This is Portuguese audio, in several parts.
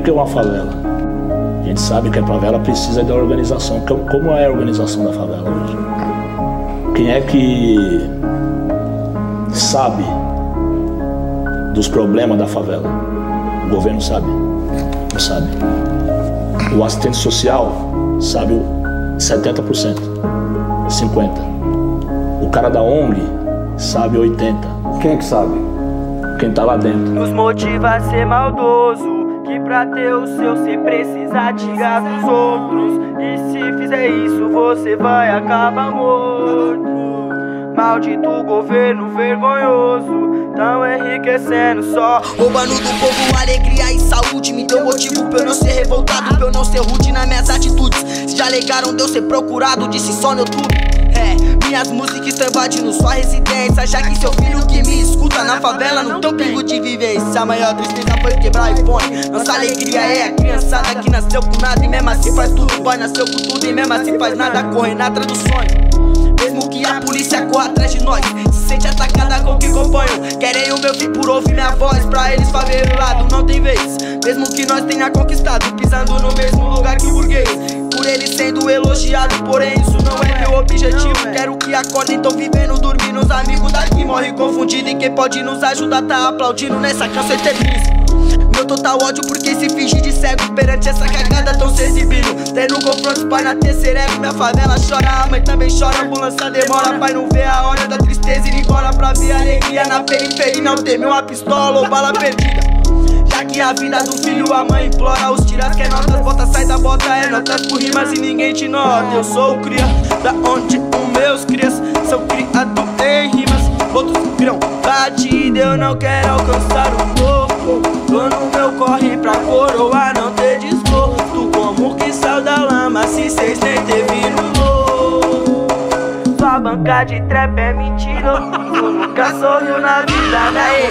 que é uma favela? A gente sabe que a favela precisa da organização. Como é a organização da favela hoje? Quem é que sabe dos problemas da favela? O governo sabe? Não sabe. O assistente social sabe 70%, 50%. O cara da ONG sabe 80%. Quem é que sabe? Quem tá lá dentro. Nos motiva a ser maldoso, que pra ter o seu cê precisa tirar dos outros. E se fizer isso você vai acabar morto. Maldito governo vergonhoso, tão enriquecendo só, roubando do povo alegria e saúde. Me deu motivo pra eu não ser revoltado, pra eu não ser rude nas minhas atitudes. Se já alegaram de eu ser procurado, disse só no YouTube. Minhas músicas estão invadindo sua residência, já que seu filho que me escuta na favela não tem perigo de vivência. A maior tristeza foi quebrar iPhone. Nossa alegria é a criançada que nasceu com nada e mesmo assim faz tudo. Vai nasceu com tudo e mesmo assim faz nada, correndo atrás dos sonhos. Mesmo que a polícia corra atrás de nós, se sente atacada com o que componho. Querem o meu fim por ouvir minha voz, pra eles favelado não tem vez. Mesmo que nós tenha conquistado, pisando no mesmo lugar que o burguês, por ele sendo elogiado, porém isso não é meu objetivo. Quero que acordem, tão vivendo, dormindo. Os amigos daqui morrem confundidos, e quem pode nos ajudar tá aplaudindo nessa caceta triste. Meu total ódio porque se finge de cego perante essa cagada tão se exibindo. Tendo confrontos, pai na terceira época, minha favela chora, a mãe também chora, a ambulância demora. Pai não vê a hora da tristeza ir embora pra ver a alegria na periferia. Não temer uma pistola ou bala perdida, já que a vida do filho a mãe implora. Os tiras quer notas, bota, sai da bota, é notas por rimas e ninguém te nota. Eu sou o cria, da onde os meus crias são criados em rimas. Outros criam batida, eu não quero alcançar o povo. Tô no meu corre pra coroar, não ter desgosto. Como que sal da lama se cês nem ter vindo. Sua banca de trap é mentiroso, nunca sorriu na vida, né?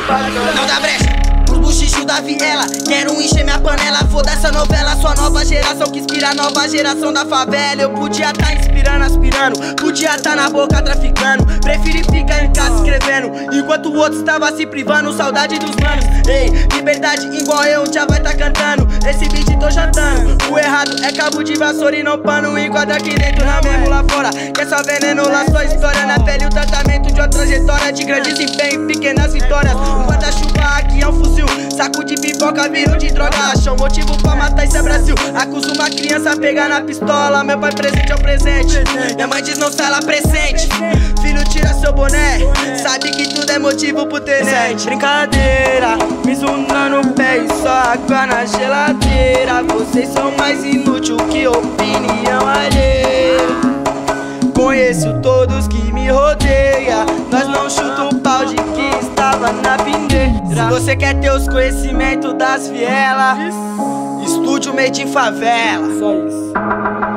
Não dá brecha pros buchichos da viela. Quero encher minha panela, foda essa novela. Sua nova geração que inspira a nova geração da favela. Eu podia tá inspirando, aspirando, podia tá na boca traficando. Prefiro ficar em casa escrevendo, enquanto o outro estava se privando. Saudade dos manos, ei, liberdade igual eu já vai tá cantando. Esse beat tô jantando, o errado é cabo de vassoura e não pano. Enquadra aqui dentro, não mesmo lá fora, que é só veneno lá, só história. Na pele o tratamento de uma trajetória, de grande desempenho e pequenas vitórias. Um guarda-chuva aqui é um fuzil, saco de pipoca virou de droga. Acham motivo pra matar, isso é Brasil. Acusa uma criança a pegar na pistola. Meu pai presente é o presente, minha mãe diz não sai lá presente. Filho tira seu boné, sabe que tudo é motivo pro tenente. Brincadeira, me zunando o pé e só água na geladeira. Vocês são mais inútil que opinião alheia. Conheço todos que me rodeia, nós não chuta o pau de quem estava na pindeira. Se você quer ter os conhecimentos das vielas, Estúdio Made in Favela. Só isso.